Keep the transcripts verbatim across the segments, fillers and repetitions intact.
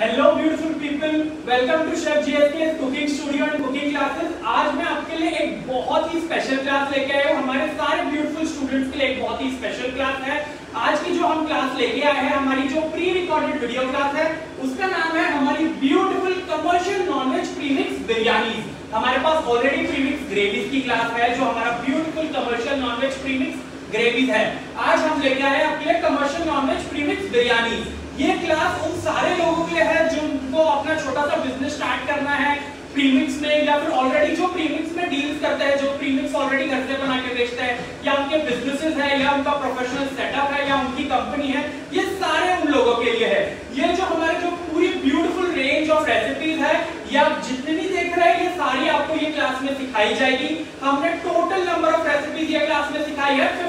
Hello beautiful people, welcome to chef GSK cooking studio and cooking classes. आज मैं आपके लिए एक बहुत ही स्पेशल क्लास लेके आया हूँ। हमारे सारे ब्यूटीफुल स्टूडेंट्स के लिए एक बहुत ही स्पेशल क्लास है। आज की जो हम क्लास लेके आए हैं, हमारी जो प्री रिकॉर्डेड वीडियो क्लास है, उसका नाम है हमारी beautiful commercial nonveg premix biryani. हमारे पास ऑलरेडी प्रीमिक्स ग्रेवीज की क्लास है, जो हमारा beautiful commercial nonveg premix gravies है। आज हम लेके आए हैं आपके लिए कमर्शियल नॉनवेज प्रीमिक्स बिरयानी। ये क्लास उन सारे लोगों के लिए है जिनको अपना छोटा सा बिजनेस स्टार्ट करना है प्रीमिक्स में, या फिर ऑलरेडी जो प्रीमिक्स में डील्स करते हैं, जो प्रीमिक्स ऑलरेडी घर से बना के बेचते हैं, या उनके बिजनेसेस है, या उनका प्रोफेशनल सेटअप है, या उनकी कंपनी है, ये सारे उन लोगों के लिए है। ये जो हमारे जो पूरी ब्यूटीफुल रेंज ऑफ रेसिपीज है, ये आप जितने भी देख रहे हैं, ये सारी आपको ये क्लास में सिखाई जाएगी। हमने टोटल नंबर ऑफ रेसिपीज ये क्लास में सिखाई है पंद्रह।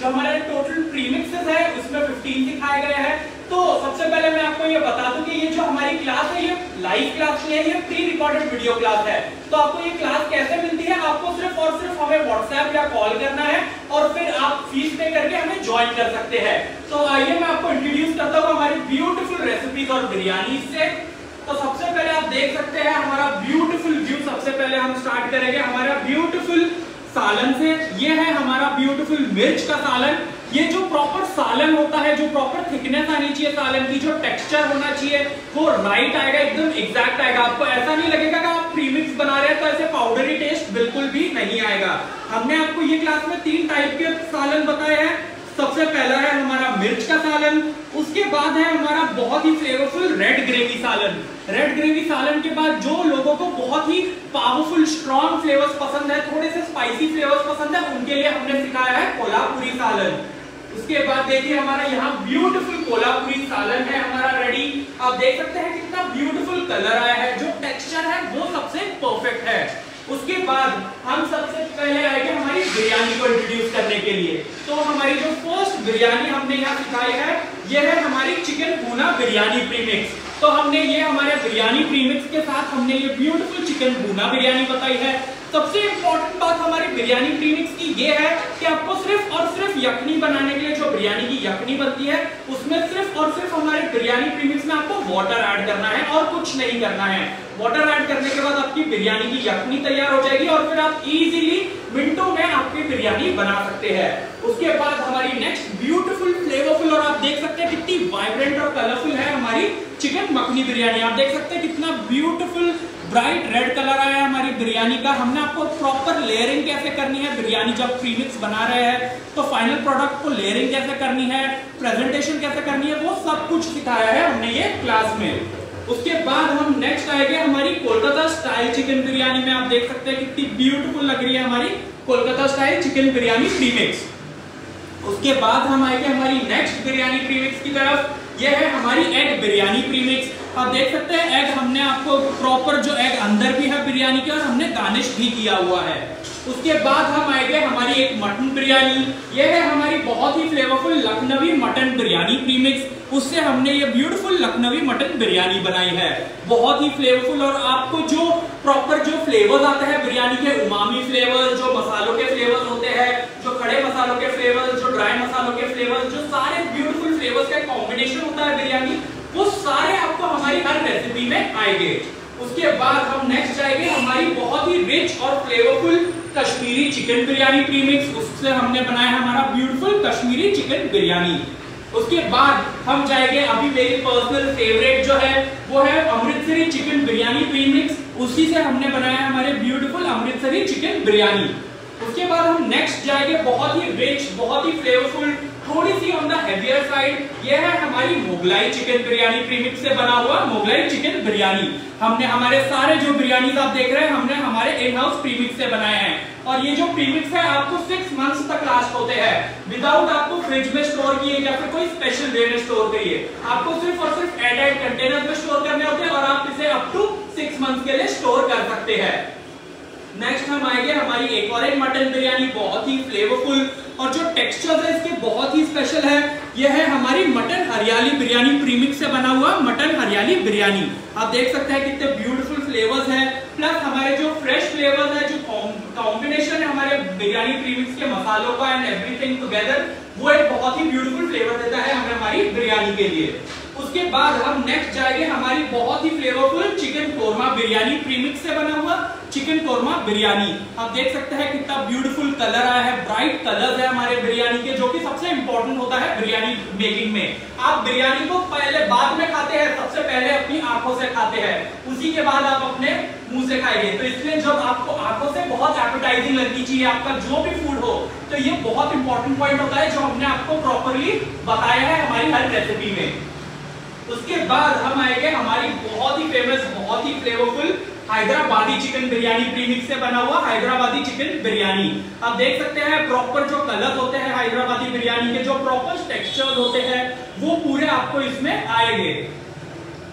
जो हमारे टोटल प्रीमिक्सेस है उसमें पंद्रह सिखाए गए हैं। तो सबसे पहले मैं आपको ये बता दूं कि ये जो हमारी क्लास है, ये लाइव क्लास नहीं है, ये प्री रिकॉर्डेड वीडियो क्लास है। तो आपको ये क्लास कैसे मिलती है? आपको सिर्फ और सिर्फ हमें व्हाट्सएप या कॉल करना है और फिर आप फीस पे करके हमें ज्वाइन कर सकते हैं। तो आइए मैं आपको इंट्रोड्यूस करता हूँ हमारी ब्यूटीफुल रेसिपीज और बिरयानी से। तो सबसे पहले आप देख सकते हैं हमारा ब्यूटीफुल व्यू। सबसे पहले हम स्टार्ट करेंगे हमारा ब्यूटीफुल सालन से। ये है हमारा ब्यूटीफुल मिर्च का सालन। ये जो प्रॉपर सालन होता है, जो प्रॉपर थिकनेस आनी चाहिए सालन की, जो टेक्सचर होना चाहिए, वो राइट आएगा, एकदम एग्जैक्ट आएगा। आपको ऐसा नहीं लगेगा कि आप प्रीमिक्स बना रहे हैं तो ऐसे पाउडरी टेस्ट बिल्कुल भी नहीं आएगा। हमने आपको ये क्लास में तीन टाइप के सालन बताए हैं। सबसे पहला है हमारा मिर्च का सालन, उसके बाद है हमारा बहुत ही फ्लेवरफुल रेड ग्रेवी सालन। रेड ग्रेवी सालन के बाद जो लोगों को बहुत ही पावरफुल स्ट्रॉन्ग फ्लेवर्स पसंद है, थोड़े से स्पाइसी फ्लेवर्स पसंद है, उनके लिए हमने सिखाया है कोल्हापुरी सालन। उसके बाद देखिए हमारा यहाँ ब्यूटीफुल कोल्हापुरी सालन है हमारा रेडी। आप देख सकते हैं कितना ब्यूटीफुल कलर आया है, जो टेक्सचर है वो सबसे परफेक्ट है। उसके बाद हम सबसे पहले आएंगे हमारी बिरयानी को इंट्रोड्यूस करने के लिए। तो हमारी जो फर्स्ट बिरयानी हमने यहाँ सिखाई है, ये है हमारी चिकन भूना बिरयानी प्रीमिक्स। तो हमने ये हमारे बिरयानी प्रीमिक्स के साथ हमने ये ब्यूटीफुल चिकन भूना बिरयानी बताई है। सबसे इम्पोर्टेंट बात हमारी बिरयानी प्रीमिक्स की ये है कि आपको सिर्फ और सिर्फ यखनी बनाने के लिए, जो बिरयानी की यखनी बनती है, उसमें सिर्फ और सिर्फ हमारे बिरयानी प्रीमिक्स में आपको वाटर ऐड करना है और कुछ नहीं करना है। वाटर ऐड करने के बाद आपकी बिरयानी की यखनी तैयार हो जाएगी और फिर आप इजीली मिनटों में आपकी बिरयानी बना सकते हैं। उसके बाद हमारी नेक्स्ट ब्यूटीफुल फ्लेवरफुल, और आप देख सकते हैं कितनी वाइब्रेंट और कलरफुल है हमारी चिकन मखनी बिरयानी। आप देख सकते हैं कितना ब्यूटीफुल ब्राइट रेड कलर आया है हमारी बिरयानी का। हमने आपको प्रॉपर लेयरिंग कैसे करनी है बिरयानी, जब प्रीमिक्स बना रहे हैं तो फाइनल प्रोडक्ट को लेयरिंग कैसे करनी है, प्रेजेंटेशन कैसे करनी है, वो सब कुछ सिखाया है हमने ये क्लास में। उसके बाद हम नेक्स्ट आएंगे हमारी कोलकाता स्टाइल चिकन बिरयानी में। आप देख सकते हैं कितनी ब्यूटीफुल लग रही है हमारी Kolkata style chicken biryani premix. उसके बाद हम आएंगे हमारी नेक्स्ट बिरयानी प्रीमिक्स की तरफ। यह है हमारी एग बिरयानी प्रीमिक्स। आप देख सकते हैं एग हमने आपको प्रॉपर, जो एग अंदर भी है बिरयानी के, और हमने गार्निश भी किया हुआ है। उसके बाद हम आएंगे हमारी एक मटन बिरयानी। यह है हमारी बहुत ही flavourful Lucknowi mutton biryani premix. उससे हमने ये ब्यूटीफुल लखनवी मटन बिरयानी बनाई है, बहुत ही फ्लेवरफुल, और आपको जो प्रॉपर जो फ्लेवर्स आते हैं बिरयानी के, उमामी फ्लेवर्स, जो मसालों के फ्लेवर्स होते हैं, जो खड़े मसालों के फ्लेवर्स, जो ड्राई मसालों के फ्लेवर्स, जो सारे ब्यूटीफुल फ्लेवर्स का कॉम्बिनेशन होता है बिरयानी, वो सारे आपको हमारी हर रेसिपी में आएंगे। उसके बाद हम नेक्स्ट जाएंगे हमारी बहुत ही रिच और flavourful Kashmiri chicken biryani premix. उससे हमने बनाया हमारा ब्यूटीफुल कश्मीरी चिकन बिरयानी। उसके बाद हम जाएंगे, अभी मेरी पर्सनल फेवरेट जो है वो है अमृतसरी चिकन बिरयानी प्रीमिक्स। उसी से हमने बनाया हमारे ब्यूटीफुल अमृतसरी चिकन बिरयानी। उसके बाद हम नेक्स्ट जाएंगे बहुत ही रिच, बहुत ही फ्लेवरफुल, थोड़ी सी ऑन द हेवियर साइड, ये है हमारी मुगलाई चिकन बिरयानी प्रीमिक्स से बना हुआ मुगलाई चिकन बिरयानी। हमने हमारे सारे जो बिरयानी आप देख रहे हैं, हमने हमारे इन हाउस प्रीमिक्स से बनाए हैं। और ये जो प्रीमिक्स है आपको सिक्स मंथ्स तक लास्ट होते हैं, विदाउट आपको फ्रिज में स्टोर किए या फिर कोई स्पेशल वे में स्टोर करिए। आपको सिर्फ और सिर्फ एड एड कंटेनर में स्टोर करने होते हैं और आप इसे अप टू सिक्स मंथ के लिए स्टोर कर सकते हैं। नेक्स्ट हम आएंगे हमारी एक और एक मटन बिरयानी, बहुत ही फ्लेवरफुल, और जो टेक्सचर है इसके बहुत ही स्पेशल है। यह है हमारी मटन हरियाली बिरयानी प्रीमिक्स से बना हुआ मटन हरियाली बिरयानी। आप देख सकते हैं कितने ब्यूटीफुल फ्लेवर्स हैं, प्लस हमारे जो फ्रेश फ्लेवर्स है, जो कॉम्बिनेशन है हमारे बिरयानी प्रीमिक्स के मसालों का एंड एवरीथिंग टुगेदर, वो एक बहुत ही ब्यूटीफुल फ्लेवर देता है हमें हमारी बिरयानी के लिए। उसके बाद हम नेक्स्ट जाएंगे हमारी बहुत ही flavourful chicken korma biryani, premix से बना हुआ चिकन कोरमा बिरयानी। आप देख सकते हैं कितना ब्यूटीफुल कलर आया है, ब्राइट कलर्स है हमारे बिरयानी के, जो कि सबसे इंपॉर्टेंट होता है बिरयानी मेकिंग में। आप बिरयानी को पहले बाद में खाते हैं, सबसे पहले अपनी आंखों से खाते हैं, उसी के बाद आप अपने मुंह से खाएंगे। तो इसलिए जब आपको आंखों से बहुत एपेटाइजिंग लगनी चाहिए आपका जो भी फूड हो, तो ये बहुत इंपॉर्टेंट पॉइंट होता है जो हमने आपको प्रॉपरली बताया है हमारी हर रेसिपी में। उसके बाद हम आएंगे हमारी बहुत ही फेमस, बहुत ही flavourful Hyderabadi chicken biryani, premix से बना हुआ हैदराबादी चिकन बिरयानी। आप देख सकते हैं प्रॉपर जो कलर होते हैं हैदराबादी बिरयानी के, जो प्रॉपर टेक्सचर होते हैं, वो पूरे आपको इसमें आएंगे।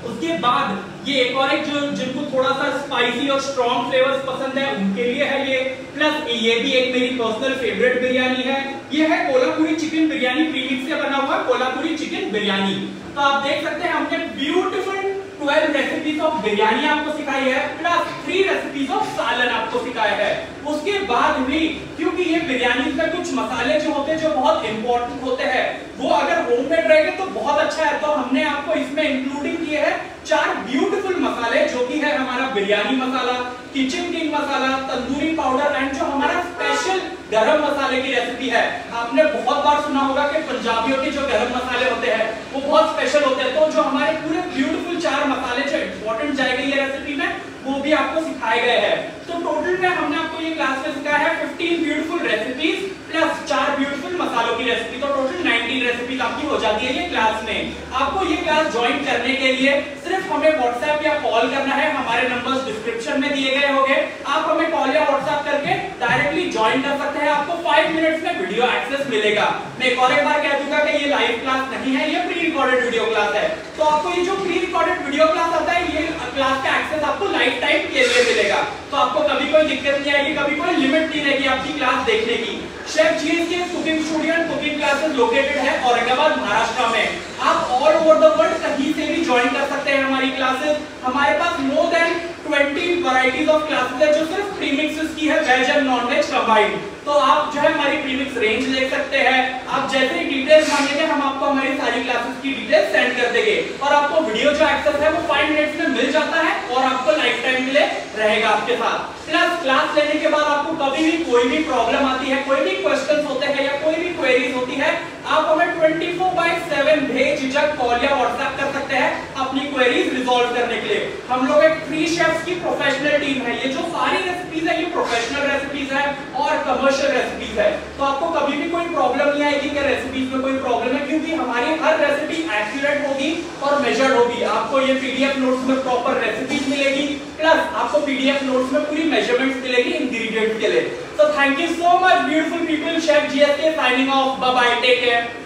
उसके बाद ये एक और एक जो जिनको थोड़ा सा स्पाइसी और स्ट्रॉन्ग फ्लेवर्स पसंद है उनके लिए है ये। प्लस ये भी एक मेरी पर्सनल फेवरेट बिरयानी है, ये है कोल्हापुरी चिकन बिरयानी, प्रीमिक्स से बना हुआ कोल्हापुरी चिकन बिरयानी। तो आप देख सकते हैं हमने beautiful twelve recipes of biryani आपको सिखाई है, प्लस थ्री रेसिपीज ऑफ सालन आपको सिखाया है। उसके बाद भी क्योंकि ये बिरयानी में कुछ मसाले जो होते हैं जो बहुत इंपॉर्टेंट होते हैं, वो अगर होम मेड रहेंगे तो बहुत अच्छा है, तो हमने आपको इसमें इंक्लूडिंग किए हैं चार ब्यूटीफुल मसाले, जो कि है हमारा बिरयानी मसाला, kitchen king masala, tandoori powder and जो हमारा स्पेशल गरम मसाले की रेसिपी है। आपने बहुत बार सुना होगा कि पंजाबियों के जो गरम मसाले होते हैं वो बहुत स्पेशल होते हैं, तो जो हमारे पूरे ब्यूटीफुल चार मसाले जो इंपॉर्टेंट जाएंगे ये रेसिपी में, वो भी आपको सिखाए गए हैं। तो टोटल में हमने आपको ये क्लास में सिखाया है पंद्रह ब्यूटीफुल रेसिपीज प्लस चार ब्यूटीफुल मसालों की रेसिपी, तो टोटल उन्नीस रेसिपीज आपकी हो जाती है ये क्लास में। आपको ये क्लास ज्वाइन करने के लिए सिर्फ हमें व्हाट्सएप या कॉल करना है, हमारे नंबर्स डिस्क्रिप्शन में दिए गए होंगे, आप हमें कॉल या व्हाट्सएप करके डायरेक्टली ज्वाइन कर सकते हैं। आपको पाँच मिनट्स में वीडियो एक्सेस मिलेगा। मैं एक और एक बार कह दूंगा कि ये लाइव क्लास नहीं है, ये प्री रिकॉर्डेड वीडियो क्लास है। तो आपको ये जो प्री रिकॉर्डेड वीडियो क्लास आता है, ये क्लास का एक्सेस आपको लाइव टाइम के लिए मिलेगा, तो आपको कभी कोई दिक्कत नहीं आएगी, कभी कोई लिमिट नहीं रहेगी आपकी क्लास देखने की। Chef GSK cooking studio and cooking classes located है औरंगाबाद, महाराष्ट्र में। आप ऑल ओवर द वर्ल्ड कहीं से भी ज्वाइन कर सकते हैं हमारी क्लासेस। हमारे पास मोर देन बीस वैरायटीज ऑफ क्लासेस है, जो सिर्फ प्रीमिक्सेस की है, veg and non veg combined. तो आप जो है हमारी प्रीमिक्स रेंज देख सकते हैं। आप जैसे ही डिटेल्स मांगेंगे हम आपको हमारी सारी क्लासेस की डिटेल्स सेंड कर देंगे, और आपको वीडियो जो एक्सेस है वो पाँच मिनट्स में मिल जाता है और आपको लाइफ टाइम के लिए रहेगा आपके साथ। प्लस क्लास लेने के बाद आपको कभी भी कोई भी प्रॉब्लम आती है, कोई भी क्वेश्चंस होते हैं या कोई भी क्वेरीज होती है, आप हमें चौबीस बाय सात बेझिझक कॉल या व्हाट्सएप कर सकते हैं अपनी क्वेरीज रिजॉल्व करने के लिए। हम लोग एक थ्री शेफ्स की प्रोफेशनल टीम है, ये जो सारी रेसिपीज है ये प्रोफेशनल रेसिपीज है और कमर्शियल रेसिपीज है, तो आपको कभी भी कोई प्रॉब्लम नहीं आएगी कि रेसिपीज में कोई प्रॉब्लम है, क्योंकि हमारी हर रेसिपी एक्यूरेट होगी और मेजर्ड होगी। आपको ये पीडीएफ नोट्स में प्रॉपर रेसिपीज मिलेगी, प्लस आपको पीडीएफ नोट्स में पूरी मेजरमेंट्स मिलेगी इंग्रेडिएंट्स के लिए। So thank you so much beautiful people, Chef G S K signing off, bye bye, take care.